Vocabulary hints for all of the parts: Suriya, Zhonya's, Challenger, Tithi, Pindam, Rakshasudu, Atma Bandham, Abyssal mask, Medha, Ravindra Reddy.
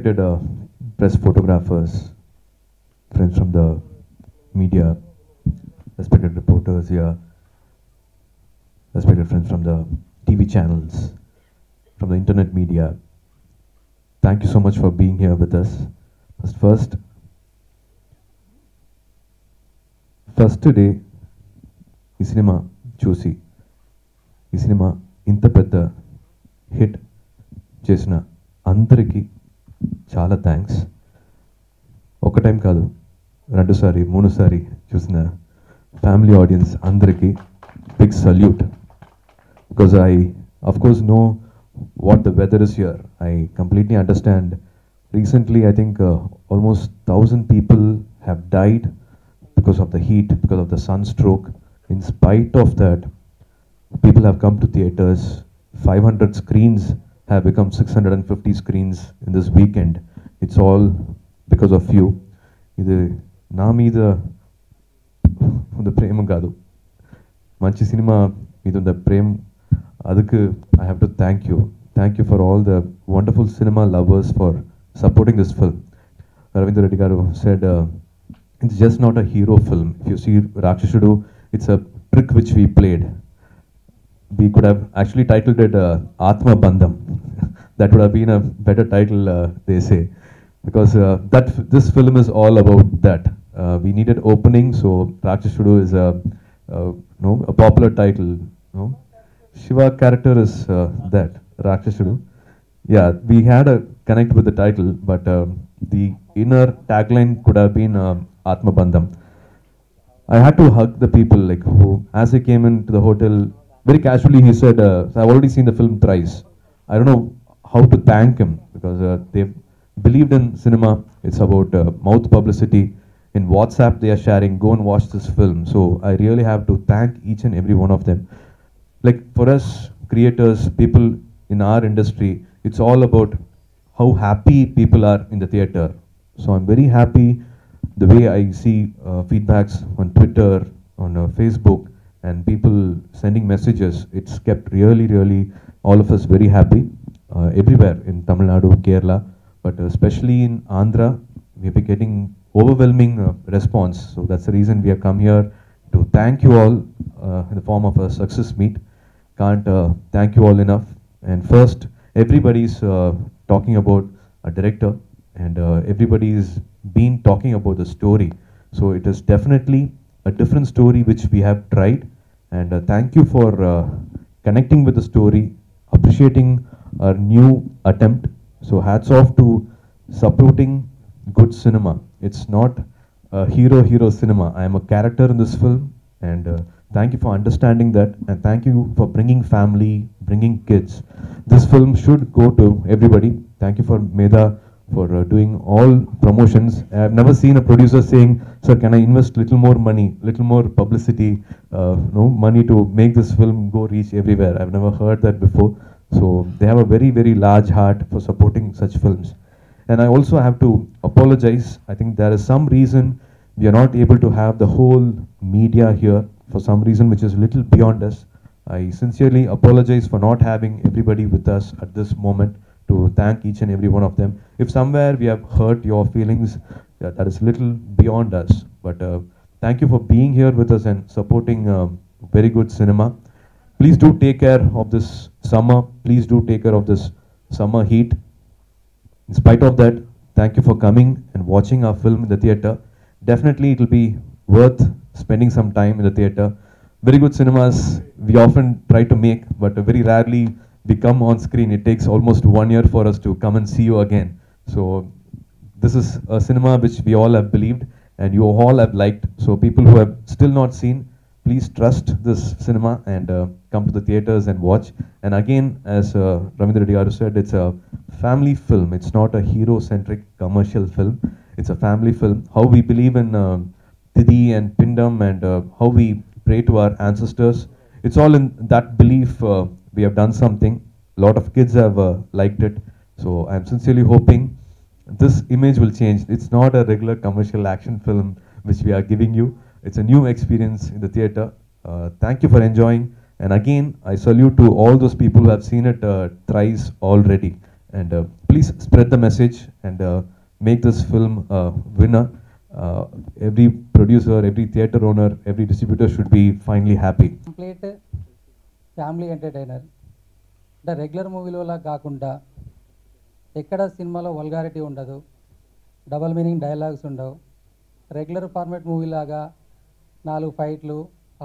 respected press photographers, friends from the media, respected reporters here, respected friends from the TV channels, from the internet media. Thank you so much for being here with us. First day, ఈ cinema చూసి ఈ cinema ఇంత పెద్ద hit చేసిన అందరికీ చాలా thanks. ఒక time కాదు, రెండుసారి మూడుసారి చూసిన ఫ్యామిలీ ఆడియన్స్ అందరికీ big salute. Because I of course know what the weather is here. I completely understand. Recently, I think almost 1,000 people have died because of the heat, because of the sunstroke. In spite of that, people have come to theaters. 500 screens have become 650 screens in this weekend. It's all because of you. Idu na meeda unda prema gaadu. Manchi cinema meeda unda prema. Adukku I have to thank you. Thank you for all the wonderful cinema lovers for supporting this film. Ravindra Reddy garu said, it's just not a hero film. If you see Rakshasudu, it's a trick which we played. We could have actually titled it Atma Bandham. That would have been a better title, they say. Because this film is all about that. We needed opening, so Rakshasudu is a popular title. No? Shiva character is that, Rakshasudu. Yeah, we had a connect with the title, but the inner tagline could have been Atma Bandham. I had to hug the people, like, who, as I came into the hotel, very casually he said, I've already seen the film thrice. I don't know how to thank him, because they've believed in cinema. It's about mouth publicity. In WhatsApp they are sharing, go and watch this film. So I really have to thank each and every one of them. Like, for us creators, people in our industry, it's all about how happy people are in the theatre. So I'm very happy the way I see feedbacks on Twitter, on Facebook, and people sending messages. It's kept really, really all of us very happy everywhere in Tamil Nadu, Kerala, but especially in Andhra, we've been getting overwhelming response. So that's the reason we have come here to thank you all in the form of a success meet. Can't thank you all enough. And first, everybody's talking about a director, and everybody's been talking about the story. So it is definitely a different story which we have tried, and thank you for connecting with the story, appreciating our new attempt. So hats off to supporting good cinema. It's not a hero cinema. I am a character in this film, and thank you for understanding that, and thank you for bringing family, bringing kids. This film should go to everybody. Thank you for Medha for doing all promotions. I have never seen a producer saying, sir, can I invest little more money, little more publicity, money to make this film go reach everywhere. I've never heard that before. So they have a very, very large heart for supporting such films. And I also have to apologize. I think there is some reason we are not able to have the whole media here, for some reason which is a little beyond us. I sincerely apologize for not having everybody with us at this moment to thank each and every one of them. If somewhere we have hurt your feelings, that is a little beyond us. But thank you for being here with us and supporting very good cinema. Please do take care of this summer. Please do take care of this summer heat. In spite of that, thank you for coming and watching our film in the theatre. Definitely it will be worth spending some time in the theatre. Very good cinemas we often try to make, but very rarely we come on screen. It takes almost 1 year for us to come and see you again. So this is a cinema which we all have believed and you all have liked. So people who have still not seen, please trust this cinema and come to the theatres and watch. And again, as Ravindra Reddy garu said, it's a family film. It's not a hero-centric commercial film. It's a family film. How we believe in Tithi and Pindam and how we pray to our ancestors. It's all in that belief we have done something. A lot of kids have liked it. So I'm sincerely hoping this image will change. It's not a regular commercial action film which we are giving you. It's a new experience in the theatre. Thank you for enjoying. And again, I salute to all those people who have seen it thrice already. And please spread the message and make this film a winner. Every producer, every theatre owner, every distributor should be finally happy. Complete family entertainer. The regular movie lo la gaakunda. Ekkada cinema lo vulgarity undadu. Double meaning dialogues undau. Regular format movie laga 4 fightlu,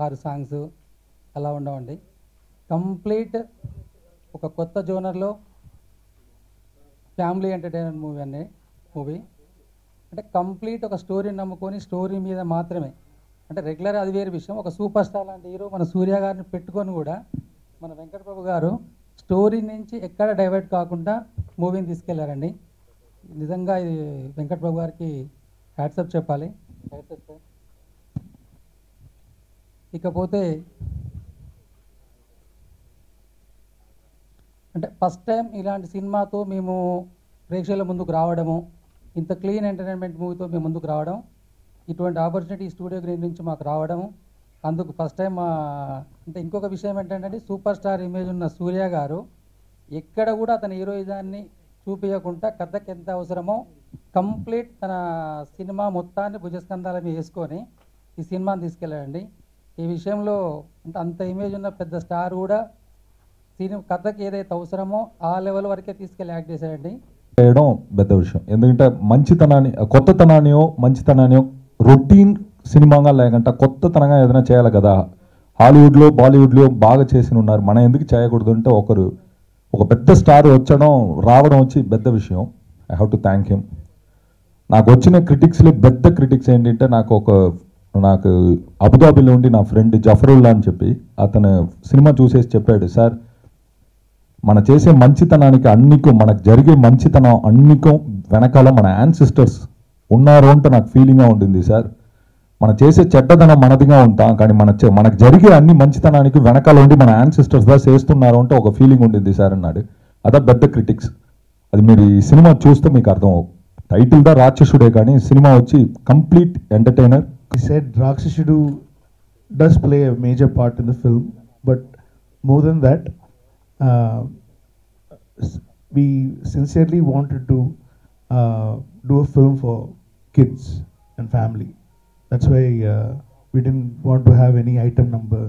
6 songs ala undavandi. Complete oka kotta genre lo family entertainer movie అనే movie అంటే complete ఒక స్టోరీని నమ్ముకొని story మీద మాత్రమే అంటే regular అది వేరే విషయం. ఒక సూపర్ స్టార్ లాంటి హీరో మన సూర్య గారిని పెట్టుకొని కూడా మన వెంకటప్రభు గారు స్టోరీ నుంచి ఎక్కడ డైవర్ట్ కాకుండా మూవీని తీసుకెళ్లారండి. నిజంగా ఇది వెంకటప్రభు గారికి హ్యాట్సాప్ చెప్పాలి. ఇకపోతే అంటే ఫస్ట్ టైం ఇలాంటి సినిమాతో మేము ప్రేక్షకుల ముందుకు రావడము, ఇంత క్లీన్ ఎంటర్టైన్మెంట్ మూవీతో మేము ముందుకు రావడం, ఇటువంటి ఆపర్చునిటీ స్టూడియో గ్రీన్ నుంచి మాకు రావడము అందుకు ఫస్ట్ టైం. అంటే ఇంకొక విషయం ఏంటంటే సూపర్ స్టార్ ఇమేజ్ ఉన్న సూర్య గారు ఎక్కడ కూడా తన హీరోయిజాన్ని చూపించకుండా కథకి ఎంత అవసరమో కంప్లీట్ తన సినిమా మొత్తాన్ని భుజస్కంధాల మీద వేసుకొని ఈ సినిమాని తీసుకెళ్ళాడండి. ఈ విషయంలో అంటే అంత ఇమేజ్ ఉన్న పెద్ద స్టార్ కూడా సినిమా కథకి ఏదైతే అవసరమో ఆ లెవెల్ వరకే తీసుకెళ్ళి యాక్ట్ చేశాడండి. చేయడం పెద్ద విషయం. ఎందుకంటే మంచితనాన్ని కొత్తతనాన్నియో మంచితనాన్నియో రొటీన్ సినిమాగా లేకుండా కొత్తతనంగా ఏదైనా చేయాలి కదా. హాలీవుడ్లో బాలీవుడ్లో బాగా చేసిన ఉన్నారు, మనం ఎందుకు చేయకూడదు అంటే ఒకరు ఒక పెద్ద స్టార్ వచ్చడం రావడం వచ్చి పెద్ద విషయం. I have to thank him. నాకు వచ్చిన క్రిటిక్స్లో పెద్ద క్రిటిక్స్ ఏంటంటే నాకు అబుదాబీలో ఉండి నా ఫ్రెండ్ జఫరుల్లా అని చెప్పి అతను సినిమా చూసేసి చెప్పాడు, సార్ మనం చేసే మంచితనానికి అన్నికో మనకు జరిగే మంచితనం అన్నికో వెనకాల మన యాన్సిస్టర్స్ ఉన్నారు అంటే నాకు ఫీలింగ్గా ఉంటుంది సార్. మనం చేసే చెడ్డతనం మనదిగా ఉంటాం కానీ మనకు జరిగే అన్ని మంచితనానికి వెనకాల ఉండి మన యాన్సిస్టర్స్గా చేస్తున్నారు అంటే ఒక ఫీలింగ్ ఉంటుంది సార్ అన్నాడు. అదే పెద్ద క్రిటిక్స్. అది మీరు ఈ సినిమా చూస్తే మీకు అర్థం. టైటిల్దా రాక్షసుడే కానీ సినిమా వచ్చి complete entertainer. He said Rakshasudu does play a major part in the film, but more than that, we sincerely wanted to do a film for kids and family. That's why we didn't want to have any item number,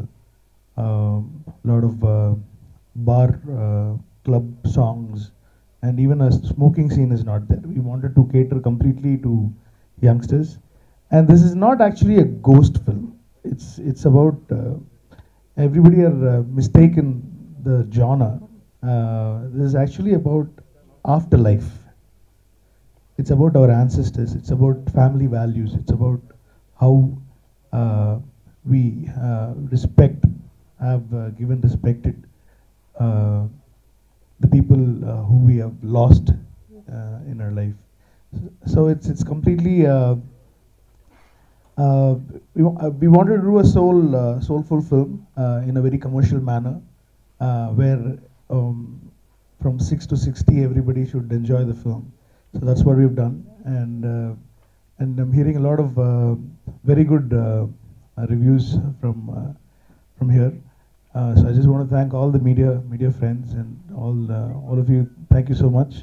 lot of bar club songs, and even a smoking scene is not there. We wanted to cater completely to youngsters, and this is not actually a ghost film. It's about everybody are mistaken the genre. This is actually about afterlife. It's about our ancestors. It's about family values. It's about how we respect, have given, respected the people who we have lost in our life. So it's completely. We wanted to do a soulful film in a very commercial manner. Where from 6 to 60 everybody should enjoy the film. So that's what we've done, and I'm hearing a lot of very good reviews from here. So I just want to thank all the media friends and all of you. Thank you so much.